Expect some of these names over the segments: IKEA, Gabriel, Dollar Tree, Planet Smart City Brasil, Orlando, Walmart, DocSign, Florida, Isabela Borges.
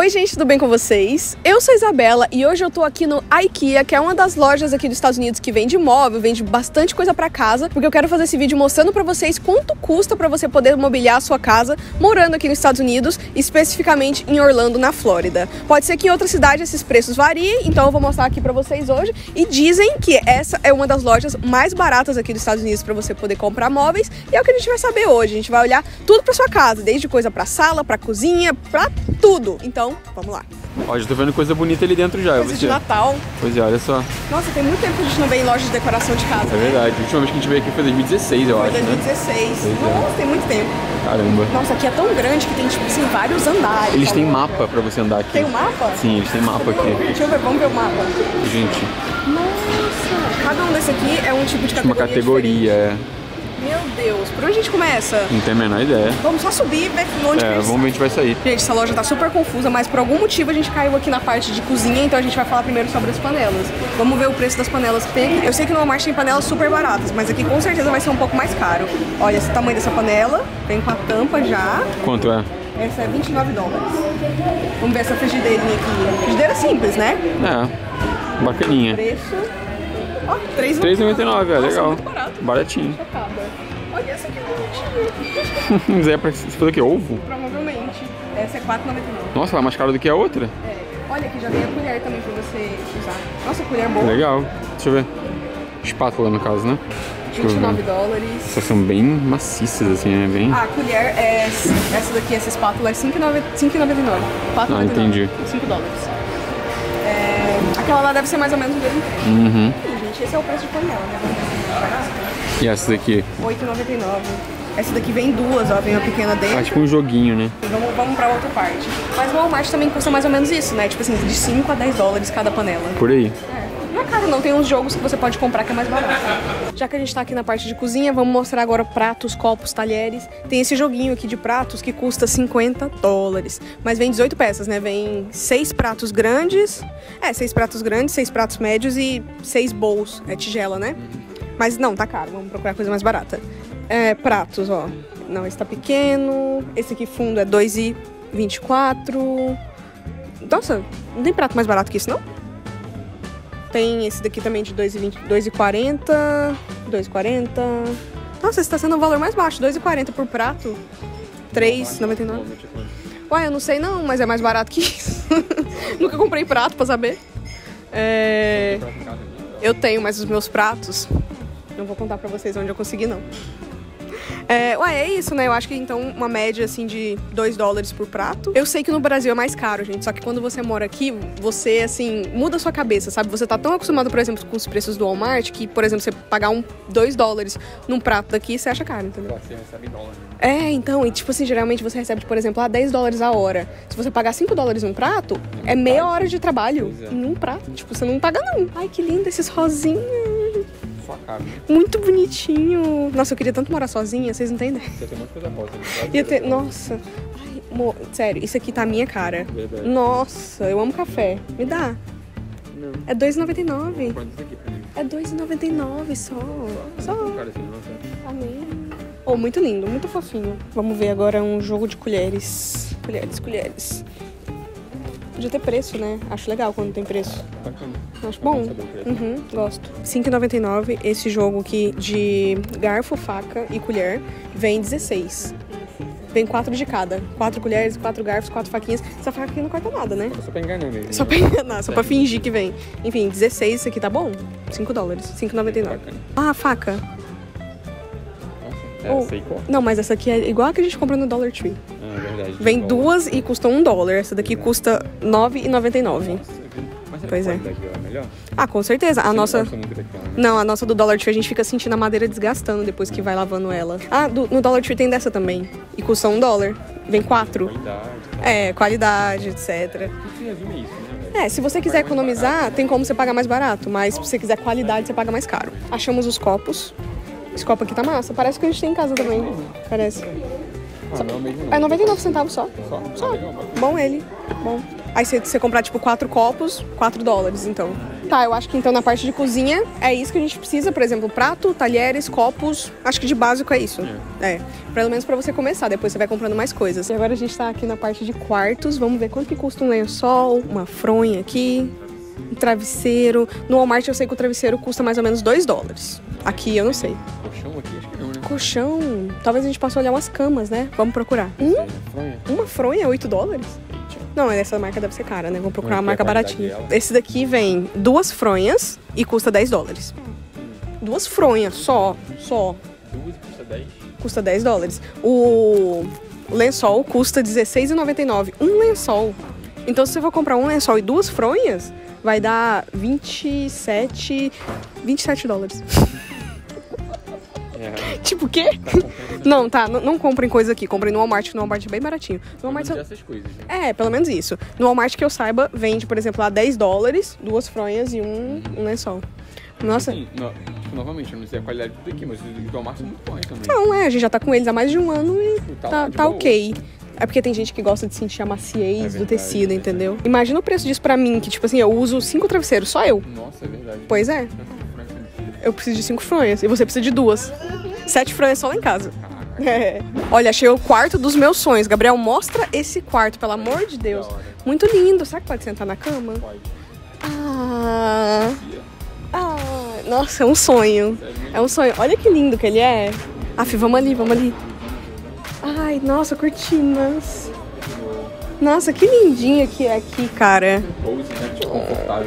Oi gente, tudo bem com vocês? Eu sou a Isabela e hoje eu tô aqui no IKEA, que é uma das lojas aqui dos Estados Unidos que vende móvel, vende bastante coisa pra casa, porque eu quero fazer esse vídeo mostrando pra vocês quanto custa pra você poder mobiliar a sua casa morando aqui nos Estados Unidos, especificamente em Orlando, na Flórida. Pode ser que em outra cidade esses preços variem, então eu vou mostrar aqui pra vocês hoje. E dizem que essa é uma das lojas mais baratas aqui dos Estados Unidos pra você poder comprar móveis, e é o que a gente vai saber hoje. A gente vai olhar tudo pra sua casa, desde coisa pra sala, pra cozinha, pra tudo. Então, vamos lá. Ó, já tô vendo coisa bonita ali dentro já. Coisa de Natal. Pois é, olha só. Nossa, tem muito tempo que a gente não vem em loja de decoração de casa. É verdade. A última vez que a gente veio aqui foi 2016, eu acho. Foi 2016. Né? Nossa, tem muito tempo. Caramba. Nossa, aqui é tão grande que tem, tipo assim, vários andares. Eles têm mapa pra você andar aqui. Tem um mapa? Sim, eles têm mapa aqui. Deixa eu ver, vamos ver o mapa. Gente. Nossa, cada um desse aqui é um tipo de categoria. Uma categoria, é. Meu Deus, por onde a gente começa? Não tem a menor ideia. Vamos só subir e ver onde a gente vai sair. Vamos ver onde vai sair. Gente, essa loja tá super confusa, mas por algum motivo a gente caiu aqui na parte de cozinha, então a gente vai falar primeiro sobre as panelas. Vamos ver o preço das panelas que tem aqui. Eu sei que no Walmart tem panelas super baratas, mas aqui com certeza vai ser um pouco mais caro. Olha esse tamanho dessa panela, vem com a tampa já. Quanto é? Essa é 29 dólares. Vamos ver essa frigideirinha aqui. Frigideira simples, né? É, bacaninha. Preço... Ó, oh, 3,99, é legal. Muito barato. Baratinho. Olha essa que bonitinha. Zé, pra você fazer o que? Ovo? Provavelmente. Essa é 4,99. Nossa, ela é mais cara do que a outra? É. Olha, aqui já vem a colher também pra você usar. Nossa, a colher é boa. Legal. Deixa eu ver. Espátula, no caso, né? Deixa 29 dólares. Essas são bem maciças, assim, né? Bem... Ah, a colher é... Essa daqui, essa espátula é 5,99. Ah, entendi. 5 dólares. É... Aquela lá deve ser mais ou menos o mesmo preço. Uhum. Esse é o preço de panela, né? E essa daqui? 8,99. Essa daqui vem duas, ó. Vem uma pequena dentro. Ah, tipo um joguinho, né? Vamos pra outra parte. Mas o Walmart também custa mais ou menos isso, né? Tipo assim, de 5 a 10 dólares cada panela. Por aí. É. Não é caro não, tem uns jogos que você pode comprar que é mais barato. Já que a gente tá aqui na parte de cozinha, vamos mostrar agora pratos, copos, talheres. Tem esse joguinho aqui de pratos que custa 50 dólares. Mas vem 18 peças, né? Vem 6 pratos grandes. É, 6 pratos grandes, 6 pratos médios e 6 bowls. É tigela, né? Mas não, tá caro. Vamos procurar coisa mais barata. É, pratos, ó. Não, esse tá pequeno. Esse aqui fundo é 2,24. Nossa, não tem prato mais barato que isso, não? Tem esse daqui também de 2,40, 2,40. Nossa, esse tá sendo o valor mais baixo, 2,40 por prato. 3,99. Uai, eu não sei não, mas é mais barato que isso. Nunca comprei prato pra saber. É... Eu tenho, mas os meus pratos... Não vou contar pra vocês onde eu consegui, não. É, ué, é isso, né? Eu acho que, então, uma média, assim, de 2 dólares por prato. Eu sei que no Brasil é mais caro, gente. Só que quando você mora aqui, você, assim, muda a sua cabeça, sabe? Você tá tão acostumado, por exemplo, com os preços do Walmart, que, por exemplo, você pagar 2 dólares num prato daqui, você acha caro, entendeu? Você recebe em dólar. É, então, e tipo assim, geralmente você recebe, por exemplo, 10 dólares a hora. Se você pagar 5 dólares num prato, é meia hora de trabalho num prato. Tipo, você não paga, não. Ai, que lindo esses rosinhos. Muito bonitinho. Nossa, eu queria tanto morar sozinha, vocês não entendem? Ia ter muita coisa rosa. Nossa. Ai, sério, isso aqui tá a minha cara. Verdade. Nossa, eu amo café. Me dá. Não. É 2,99. É 2,99 só. Só. Amém. Oh, muito lindo, muito fofinho. Vamos ver agora um jogo de colheres. Colheres, colheres. Podia ter preço, né? Acho legal quando tem preço. Acho bom. Uhum, gosto. 5,99. Esse jogo aqui de garfo, faca e colher vem 16. Vem 4 de cada. 4 colheres, 4 garfos, 4 faquinhas. Essa faca aqui não corta nada, né? Só pra enganar mesmo. Só pra enganar, só pra fingir que vem. Enfim, 16. Isso aqui tá bom? 5 dólares. 5,99. Ah, a faca. Nossa, não, mas essa aqui é igual a que a gente compra no Dollar Tree. Ah, é verdade. Vem duas e custa 1 dólar. Essa daqui custa 9,99. Pois é. Ah, com certeza. A nossa... Não, a nossa do Dollar Tree a gente fica sentindo a madeira desgastando depois que vai lavando ela. Ah, no Dollar Tree tem dessa também. E custa 1 dólar. Vem 4. É, qualidade, etc. É, se você quiser economizar, tem como você pagar mais barato. Mas se você quiser qualidade, você paga mais caro. Achamos os copos. Esse copo aqui tá massa. Parece que a gente tem em casa também. Parece. Só... É 99 centavos só. Só. Bom ele. Bom. Aí você comprar, tipo, 4 copos, 4 dólares, então. tá, eu acho que então na parte de cozinha é isso que a gente precisa, por exemplo, prato, talheres, copos, acho que de básico é isso. É, pelo menos pra você começar, depois você vai comprando mais coisas. E agora a gente tá aqui na parte de quartos, vamos ver quanto que custa um lençol, uma fronha aqui, um travesseiro. No Walmart eu sei que o travesseiro custa mais ou menos $2. Aqui eu não sei. Colchão aqui, acho que não, né? Colchão, talvez a gente possa olhar umas camas, né? Vamos procurar. Uma fronha, $8? Não, essa marca deve ser cara, né? Vamos procurar uma marca baratinha. Esse daqui vem duas fronhas e custa $10. Duas fronhas, só. Duas custa 10? Custa $10. O lençol custa $16,99. Um lençol. Então, se você for comprar um lençol e duas fronhas, vai dar $27. É. Tipo o quê? Não, tá, não comprem coisa aqui. Comprem no Walmart, é bem baratinho. No Walmart só... essas coisas, né? É, pelo menos isso. No Walmart que eu saiba, vende, por exemplo, lá $10, duas fronhas e um lençol. Nossa. Sim, novamente, eu não sei a qualidade de tudo aqui, mas o Walmart são muito bons também. Não, a gente já tá com eles há mais de um ano e tá ok. É porque tem gente que gosta de sentir a maciez do tecido, entendeu? Imagina o preço disso pra mim, que tipo assim, eu uso 5 travesseiros, só eu. Nossa, é verdade. Pois é. Eu preciso de 5 fronhas e você precisa de duas. 7 fronhas só lá em casa. É. Olha, achei o quarto dos meus sonhos. Gabriel, mostra esse quarto, pelo amor de Deus. Muito lindo. Será que pode sentar na cama? Pode. Nossa, é um sonho. É um sonho. Olha que lindo que ele é. Aff, vamos ali. Ai, nossa, cortinas. Nossa, que lindinho que é aqui, cara.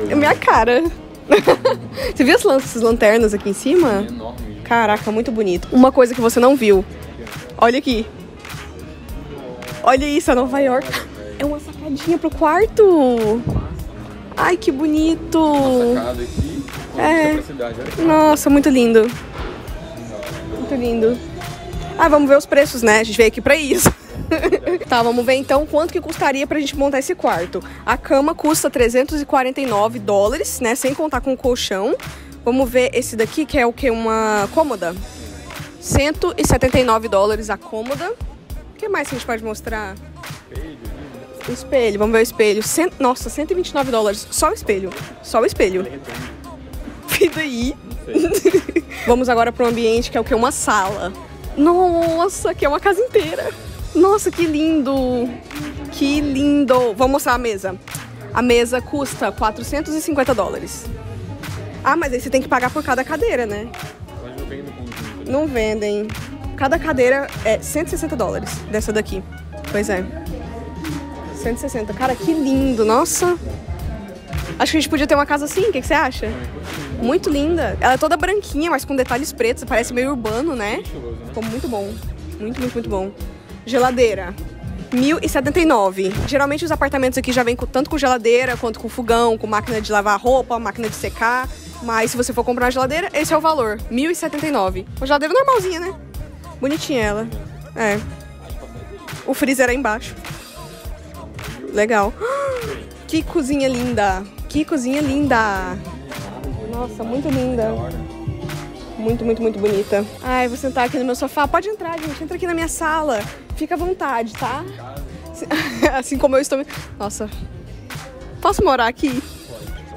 É minha cara. Você viu essas lanternas aqui em cima? Caraca, muito bonito. Uma coisa que você não viu. Olha aqui. Olha isso, a Nova York. É uma sacadinha pro quarto. Ai, que bonito. É. Nossa, muito lindo. Muito lindo. Ah, vamos ver os preços, né? A gente veio aqui pra isso. Tá, vamos ver então quanto que custaria pra gente montar esse quarto. A cama custa $349, né? Sem contar com o colchão. Vamos ver esse daqui, que é o quê? Uma cômoda. $179 a cômoda. O que mais que a gente pode mostrar? O espelho, vamos ver o espelho. Nossa, $129. Só o espelho. Só o espelho. E daí? Vamos agora pro ambiente, que é o quê? Uma sala. Nossa, que é uma casa inteira. Nossa, que lindo! Que lindo! Vamos mostrar a mesa. A mesa custa $450. Ah, mas aí você tem que pagar por cada cadeira, né? Mas não vendem no conjunto. Não vendem. Cada cadeira é $160 dessa daqui. Pois é. 160. Cara, que lindo! Nossa! Acho que a gente podia ter uma casa assim, o que você acha? Muito linda. Ela é toda branquinha, mas com detalhes pretos. Parece meio urbano, né? Ficou muito bom. Muito, muito, muito bom. Geladeira, $1.079. Geralmente os apartamentos aqui já vêm tanto com geladeira, quanto com fogão, com máquina de lavar roupa, máquina de secar. Mas se você for comprar uma geladeira, esse é o valor, $1.079. Uma geladeira normalzinha, né? Bonitinha ela. É. O freezer é embaixo. Legal. Que cozinha linda. Que cozinha linda. Nossa, muito linda. Muito, muito, muito bonita. Ai, vou sentar aqui no meu sofá. Pode entrar, gente. Entra aqui na minha sala. Fica à vontade, tá? Assim como eu estou... Nossa. Posso morar aqui?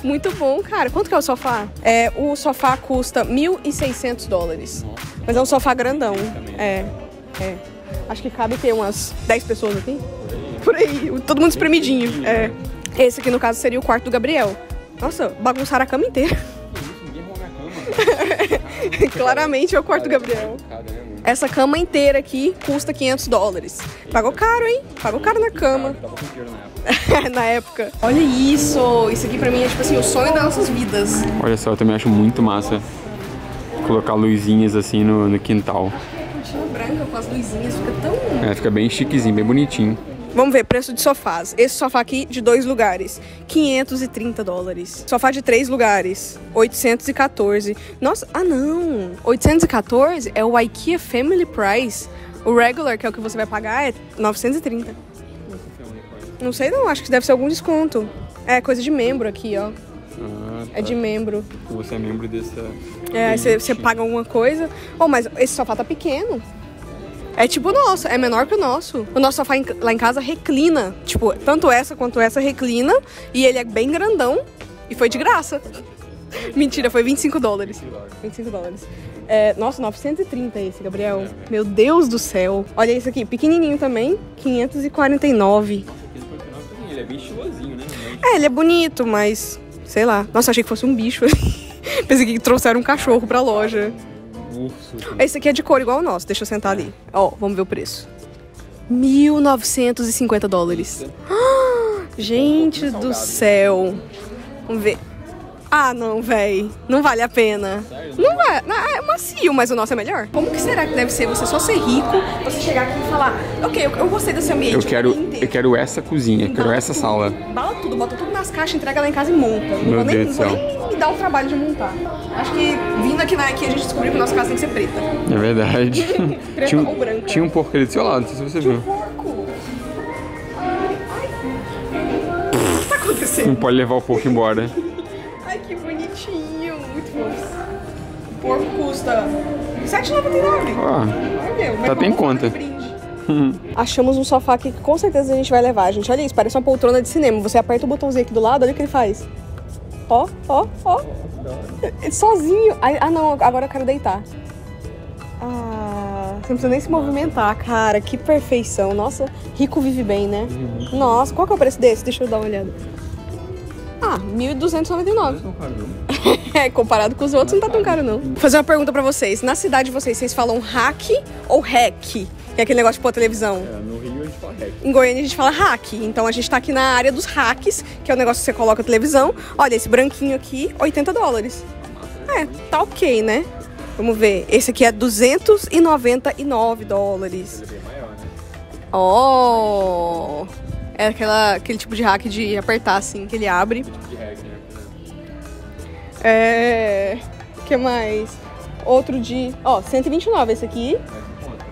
Muito bom, cara. Quanto que é o sofá? É, o sofá custa $1.600. Mas é um sofá grandão. É. Acho que cabe ter umas 10 pessoas aqui. Por aí. Todo mundo espremidinho. É. Esse aqui, no caso, seria o quarto do Gabriel. Nossa, bagunçaram a cama inteira. Claramente é o quarto do Gabriel. Essa cama inteira aqui custa $500. Pagou caro, hein? Pagou caro na cama. Na época. Olha isso! Isso aqui pra mim é tipo assim, o sonho das nossas vidas. Olha só, eu também acho muito massa colocar luzinhas assim no quintal. Cortina branca com as luzinhas, fica tão... É, fica bem chiquezinho, bem bonitinho. Vamos ver, preço de sofás. Esse sofá aqui de 2 lugares, $530. Sofá de 3 lugares, 814. Nossa, não. 814 é o IKEA Family Price. O regular, que é o que você vai pagar, é 930. Não sei não, acho que deve ser algum desconto. É, coisa de membro aqui, ó. Ah, tá. É de membro. Você é membro dessa... É, você paga alguma coisa. Oh, mas esse sofá tá pequeno. É tipo o nosso, é menor que o nosso. O nosso sofá lá em casa reclina. Tipo, tanto essa quanto essa reclina. E ele é bem grandão. E foi de graça. Mentira, foi $25. $25. É, nossa, 930 esse, Gabriel. Meu Deus do céu. Olha esse aqui, pequenininho também, 549. Ele é bichozinho, né? É, ele é bonito, mas... sei lá. Nossa, achei que fosse um bicho. Pensei que trouxeram um cachorro pra loja. Esse aqui é de couro igual o nosso. Deixa eu sentar ali. Ó, vamos ver o preço. $1.950. Gente do céu. Vamos ver. Ah, não, véi. Não vale a pena. Não vai. É macio, mas o nosso é melhor. Como que será que deve ser você só ser rico, você chegar aqui e falar, ok, eu gostei desse ambiente. Eu quero essa cozinha, quero essa sala. Bala tudo, bota tudo nas caixas, entrega lá em casa e monta. Meu Deus do céu. Não me dá o trabalho de montar. Acho que vindo aqui na IKEA a gente descobriu que nossa casa tem que ser preta. É verdade. Preta ou branca. Tinha um porco ali do seu lado, não sei se você viu. O que tá acontecendo? Não pode levar o porco embora. Ai, que bonitinho, muito fofo. O porco custa $7,99. Tá bem conta. Achamos um sofá aqui que com certeza a gente vai levar, gente. Olha isso, parece uma poltrona de cinema. Você aperta o botãozinho aqui do lado, olha o que ele faz. Ó, ó, ó. Sozinho. Ah, não, agora eu quero deitar. Ah, você não precisa nem se movimentar, cara. Que perfeição. Nossa, rico vive bem, né? Nossa, qual que é o preço desse? Deixa eu dar uma olhada. Ah, 1.299. É, comparado com os outros não tá tão caro não. Vou fazer uma pergunta pra vocês. Na cidade de vocês, vocês falam hack ou hack? Que é aquele negócio de pôr televisão. É, no Rio a gente fala hack. Em Goiânia a gente fala hack. Então a gente tá aqui na área dos hacks, que é o negócio que você coloca a televisão. Olha, esse branquinho aqui, $80. É, tá ok, né? Vamos ver. Esse aqui é $299. Oh... é aquele tipo de rack de apertar, assim, que ele abre. É... o que mais? Outro de... ó, $129 esse aqui.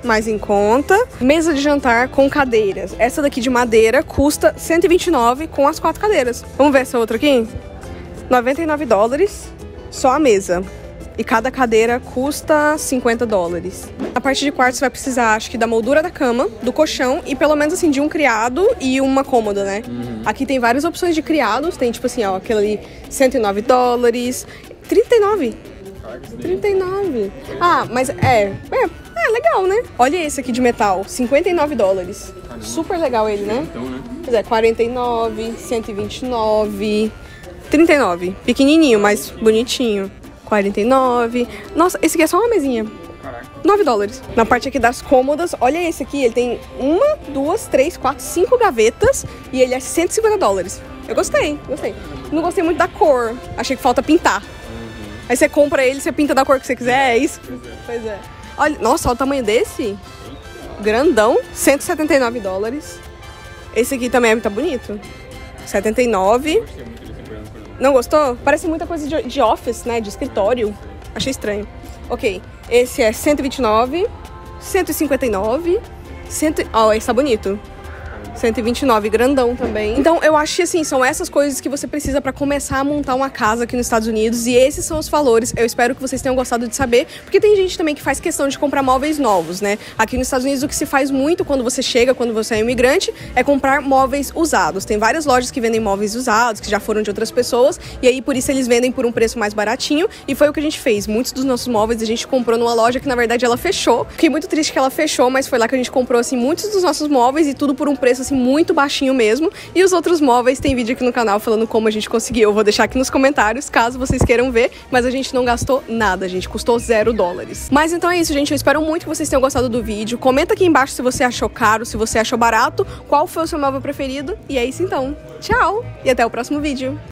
Mais em conta. Mesa de jantar com cadeiras. Essa daqui de madeira custa $129 com as 4 cadeiras. Vamos ver essa outra aqui? $99, só a mesa. E cada cadeira custa $50. A parte de quarto você vai precisar, acho que, da moldura da cama, do colchão e pelo menos, assim, de um criado e uma cômoda, né? Aqui tem várias opções de criados. Tem, tipo assim, ó, aquele ali, $109. 39. 39. Ah, mas é legal, né? Olha esse aqui de metal, $59. Super legal ele, né? Pois é, 49, 129, 39. Pequenininho, mas bonitinho. 49. Nossa, esse aqui é só uma mesinha. $9. Na parte aqui das cômodas, olha esse aqui. Ele tem 1, 2, 3, 4, 5 gavetas e ele é $150. Eu gostei, gostei. Não gostei muito da cor. Achei que falta pintar. Aí você compra ele, você pinta da cor que você quiser, é isso? Pois é. Olha, nossa, olha o tamanho desse. Grandão, $179. Esse aqui também tá bonito. 79. Não gostou? Parece muita coisa de office, né? De escritório. Achei estranho. Ok. Esse é $129. 159. Ó, esse tá bonito. 129, grandão também. Então, eu acho que, assim, são essas coisas que você precisa pra começar a montar uma casa aqui nos Estados Unidos. E esses são os valores. Eu espero que vocês tenham gostado de saber. Porque tem gente também que faz questão de comprar móveis novos, né? Aqui nos Estados Unidos, o que se faz muito quando você chega, quando você é imigrante, é comprar móveis usados. Tem várias lojas que vendem móveis usados, que já foram de outras pessoas. E aí, por isso, eles vendem por um preço mais baratinho. E foi o que a gente fez. Muitos dos nossos móveis a gente comprou numa loja que, na verdade, ela fechou. Fiquei muito triste que ela fechou, mas foi lá que a gente comprou, assim, muitos dos nossos móveis e tudo por um preço assim, muito baixinho mesmo. E os outros móveis, tem vídeo aqui no canal falando como a gente conseguiu. Eu vou deixar aqui nos comentários, caso vocês queiram ver. Mas a gente não gastou nada, gente. Custou $0. Mas então é isso, gente. Eu espero muito que vocês tenham gostado do vídeo. Comenta aqui embaixo se você achou caro, se você achou barato, qual foi o seu móvel preferido. E é isso então. Tchau! E até o próximo vídeo.